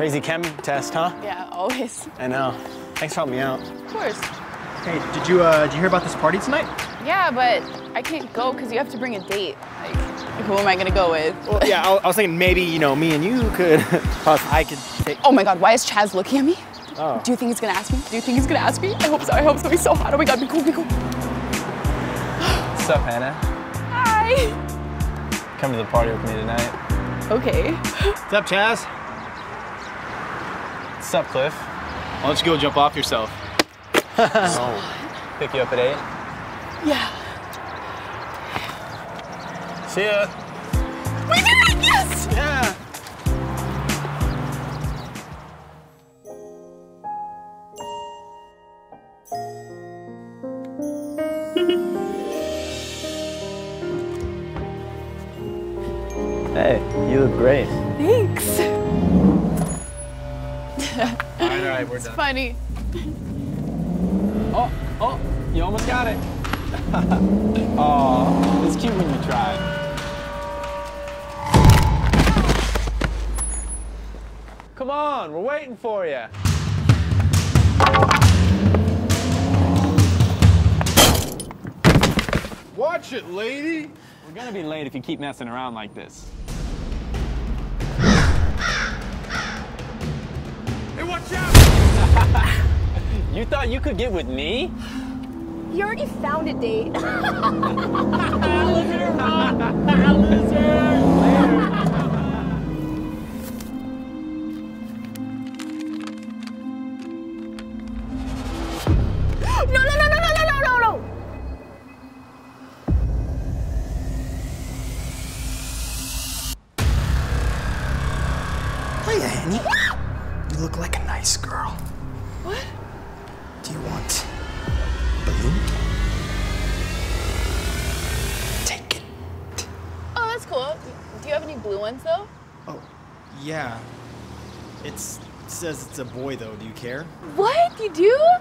Crazy chem test, huh? Yeah, always. I know. Thanks for helping me out. Of course. Hey, did you hear about this party tonight? Yeah, but I can't go because you have to bring a date. Like, who am I gonna go with? Well, yeah, I was thinking maybe, you know, me and you could. I could take. Oh my God, why is Chaz looking at me? Oh. Do you think he's gonna ask me? Do you think he's gonna ask me? I hope so. I hope so. He's so hot. Oh my God, be cool, be cool. What's up, Hannah? Hi. Come to the party with me tonight. Okay. What's up, Chaz? What's up, Cliff? Why don't you go jump off yourself? Oh. Pick you up at 8? Yeah. See ya. We did it! Yes! Yeah. Hey, you look great. Thanks. All right, we're done. It's funny. Oh, you almost got it. Oh, it's cute when you try. Come on, we're waiting for you. Watch it, lady. We're gonna be late if you keep messing around like this. Hey, watch out! You thought you could get with me? You already found a date. Loser! No! Hey, Annie. You look like a nice girl. What? Do you want a balloon? Take it. Oh, that's cool. Do you have any blue ones, though? Oh, yeah. It says it's a boy, though. Do you care? What? You do?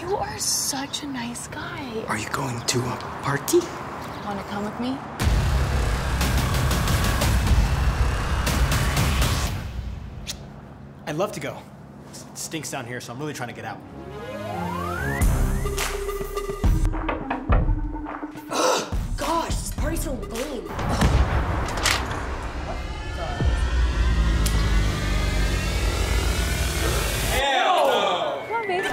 You are such a nice guy. Are you going to a party? Want to come with me? I'd love to go. It stinks down here, so I'm really trying to get out. Gosh, this party's so lame. Hell no! Come on, baby.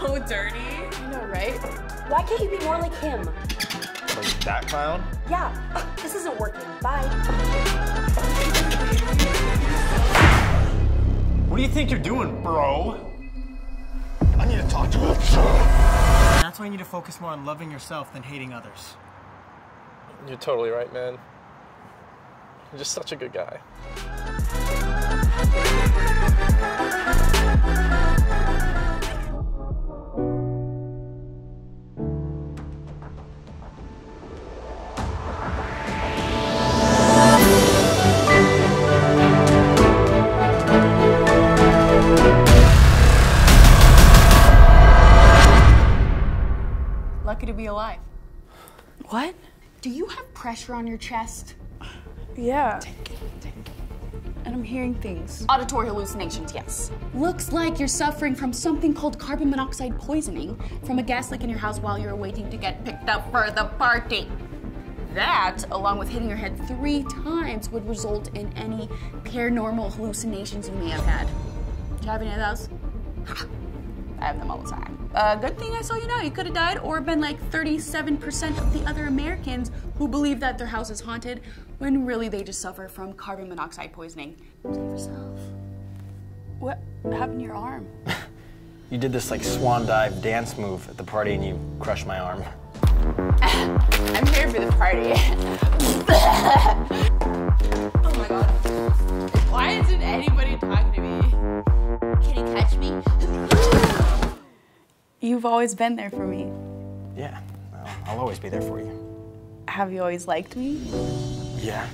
So dirty. I know, right? Why can't you be more like him? Like that clown? Yeah. This isn't working. Bye. What do you think you're doing, bro? I need to talk to you. That's why you need to focus more on loving yourself than hating others. You're totally right, man. You're just such a good guy. Lucky to be alive. What? Do you have pressure on your chest? Yeah. Take it. And I'm hearing things. Auditory hallucinations, yes. Looks like you're suffering from something called carbon monoxide poisoning from a gas leak in your house while you're waiting to get picked up for the party. That, along with hitting your head 3 times, would result in any paranormal hallucinations you may have had. Do you have any of those? I have them all the time. Good thing I saw you now. You could have died or been like 37% of the other Americans who believe that their house is haunted when really they just suffer from carbon monoxide poisoning. Save yourself. What happened to your arm? You did this like swan dive dance move at the party and you crushed my arm. I'm here for the party. Oh my God. Why isn't anybody talking to me? Can you catch me? You've always been there for me. Yeah, well, I'll always be there for you. Have you always liked me? Yeah.